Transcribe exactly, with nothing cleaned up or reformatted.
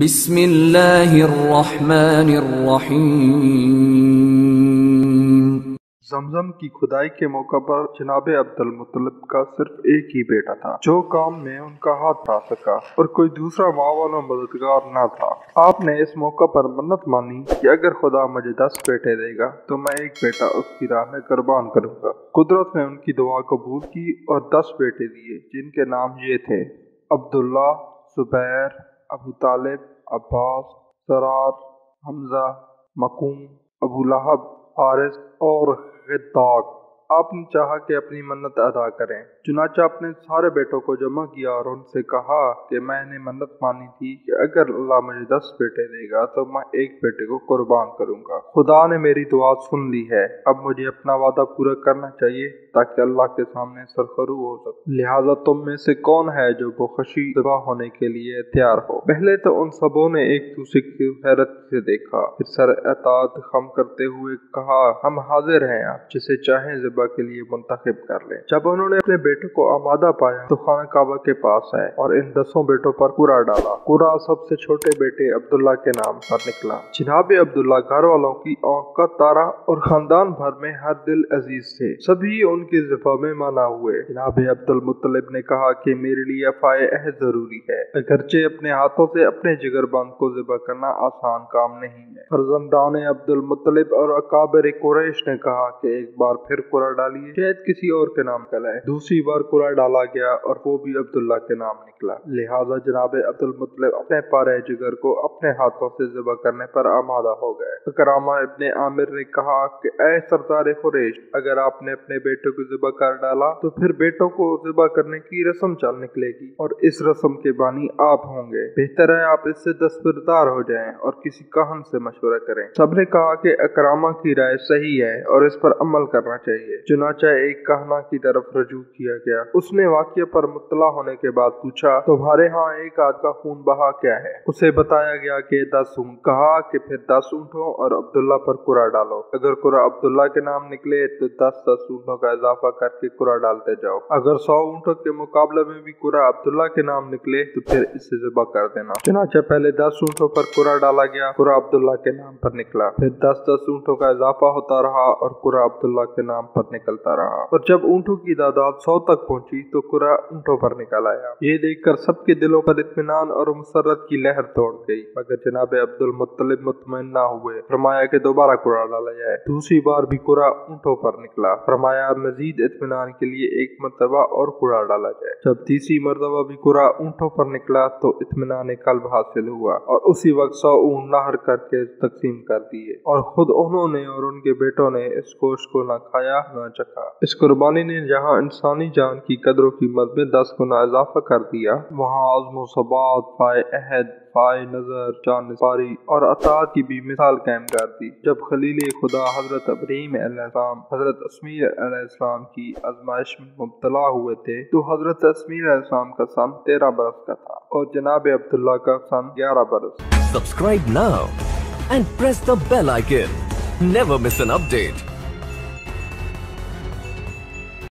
बिस्मिल्लाहिर्रहमानिर्रहीम। जमजम की खुदाई के मौका पर जनाब अब्दुल मुतलिब का सिर्फ एक ही बेटा था जो काम में उनका हाथ आ सका और कोई दूसरा मावल और मददगार ना था। आपने इस मौका पर मन्नत मानी कि अगर खुदा मुझे दस बेटे देगा तो मैं एक बेटा उसकी राह में कुर्बान करूँगा। कुदरत ने उनकी दुआ कबूल की और दस बेटे दिए जिनके नाम ये थे अब्दुल्ला, ज़ुबैर, अबू तालिब, अब्बास, सरार, हमजा, मकूम, अबू लहब, आरिस और ग़दाक। आपने चाहा कि अपनी मन्नत अदा करें, चुनाचा अपने सारे बेटों को जमा किया और उनसे कहा कि मैंने मन्नत मानी थी कि अगर अल्लाह मुझे दस बेटे देगा तो मैं एक बेटे को कुर्बान करूंगा। खुदा ने मेरी दुआ सुन ली है, अब मुझे अपना वादा पूरा करना चाहिए ताकि अल्लाह के सामने सरखरू हो सके। लिहाजा तुम में से कौन है जो बखुशी ज़िबा होने के लिए तैयार हो? पहले तो उन सबों ने एक दूसरे की हैरत से देखा, फिर सर एताद खम करते हुए कहा, हम हाजिर हैं, आप जिसे चाहें ज़िबा के लिए मुंतखब कर ले। जब उन्होंने अपने बेटे को आमादा पाया तो खाना काबा के पास आए और इन दसों बेटों पर कुरा डाला। कुरा सबसे छोटे बेटे अब्दुल्ला के नाम पर निकला। जनाब अब्दुल्ला घर वालों की आंख का तारा और खानदान भर में हर दिल अजीज थे। सभी उनकी ज़िफा में माना हुए। जनाब अब्दुल मुतलिब ने कहा कि मेरे लिए वफाए अहद जरूरी है, अगरचे अपने हाथों से अपने जिगरबंद को ज़िबा करना आसान काम नहीं है। फर्जंदान अब्दुल मुतलिब और अकाबिर कुरैश ने कहा कि एक बार फिर कुरा डालिए, शायद किसी और के नाम का लाए। दूसरी बार कुरा डाला गया और वो भी अब्दुल्ला के नाम निकला। लिहाजा जनाब अब्दुल मुतलिब अपने पारे जिगर को अपने हाथों से ज़िबा करने पर आमादा हो गए। करामा इब्ने आमिर ने कहा कि ऐ सरदार कुरैश, अगर आपने अपने बेटों को ज़िबा कर डाला तो फिर बेटों को ज़िबा करने की रस्म चल निकलेगी और इस रस्म के बानी आप होंगे। बेहतर है आप इससे दस्तबरदार हो जाएं और किसी काहन से मशवरा करें। सबने कहा कि अकरामा की राय सही है और इस पर अमल करना चाहिए। चुनाचा एक कहना की तरफ रजू किया गया। उसने वाकये पर मुतला होने के बाद पूछा, तुम्हारे यहाँ एक आद का खून बहा क्या है? उसे बताया गया कि दस ऊँट। कहा कि फिर दस ऊँटों और अब्दुल्ला पर कुरा डालो, अगर कुरा अब्दुल्ला के नाम निकले तो दस दस ऊँटों का इजाफा करके कुरा डालते जाओ। अगर सौ ऊँटों के मुकाबले में भी कुरा अब्दुल्ला के नाम निकले तो फिर इसे ज़िबा कर देना। चुनाचा पहले दस ऊँटों पर कुरा डाला गया, कुरा अब्दुल्ला के नाम पर निकला। फिर दस दस ऊँटों का इजाफा होता रहा और कुरा अब्दुल्ला के नाम पर निकलता रहा और जब ऊँटों की तादाद सौ तक पहुंची तो कुरा ऊँटों पर निकल आया। ये देखकर सबके दिलों पर इत्मीनान और मुसरत की लहर दौड़ गई, मगर जनाब अब्दुल मुत्तलिब मुतमईन ना हुए। फरमाया कि दोबारा कुरा डाला जाए। दूसरी बार भी कुरा ऊँटों पर निकला। फरमाया मजीद इत्मीनान के लिए एक मरतबा और कुरा डाला जाए। जब तीसरी मरतबा भी कुरा ऊँटों पर निकला तो इत्मीनान कल्ब हासिल हुआ और उसी वक्त सौ ऊँट नहर करके तकसीम कर दिए और खुद उन्होंने और उनके बेटों ने इस गोश्त को न खाया न चखा। इस कुर्बानी ने जहाँ इंसानी जान की कदर कीमत में दस गुना इजाफा कर दिया, वहाँ आज़्म सबात, फाए अहद, फाए नजर, जानसारी और अताद की भी मिसाल कायम कर दी। जब खलील खुदा हजरत इब्राहीम अलैहिस्सलाम हजरत इस्माइल अलैहिस्सलाम की आजमाइश में मुबतला हुए थे तो हजरत इस्माइल अलैहिस्सलाम का सन तेरह बरस का था और जनाब अब्दुल्ला का सन ग्यारह बरस। Subscribe now and press the bell icon, never miss an update.